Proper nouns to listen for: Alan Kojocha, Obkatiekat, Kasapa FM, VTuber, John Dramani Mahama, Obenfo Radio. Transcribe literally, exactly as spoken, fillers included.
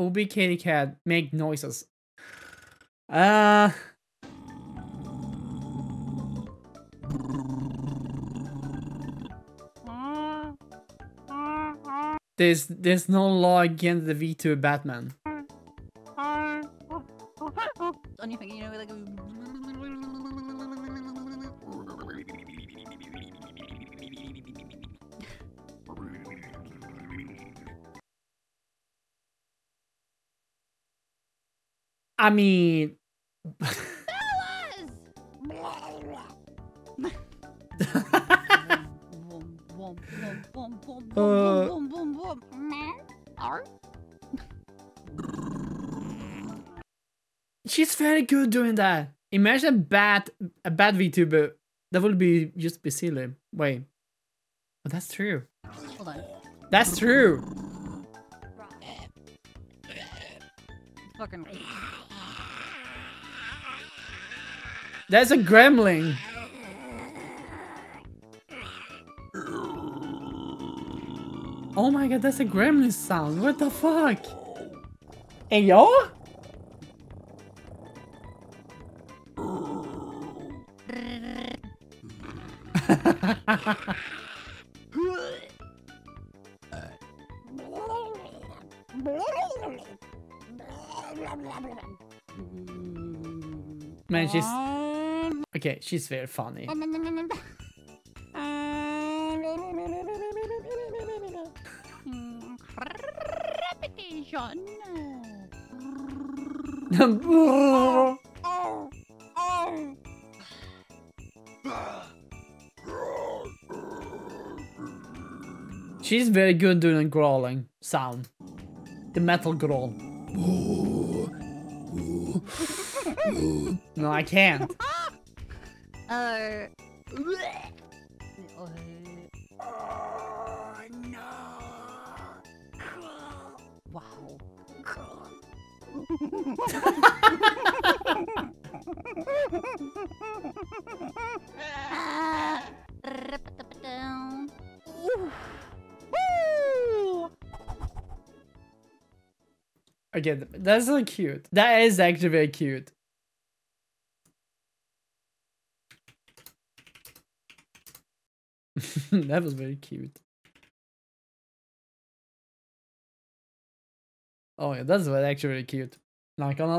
Obkatiekat make noises. Uh... There's, there's no law against the V two Batman. I mean... uh... She's very good doing that. Imagine a bad, a bad VTuber. That would be just be silly. Wait, oh, that's true. Hold on. That's true. Fucking. That's a gremlin. Oh my god, that's a gremlin sound. What the fuck? Hey yo? Man, she's okay, she's very funny. Oh, oh, oh. She's very good doing growling sound. The metal growl. No, I can't. Uh. Oh, no. Wow. Again, that's so cute. That is actually very cute. That was very cute. Oh yeah, that's actually really cute. Not gonna lie.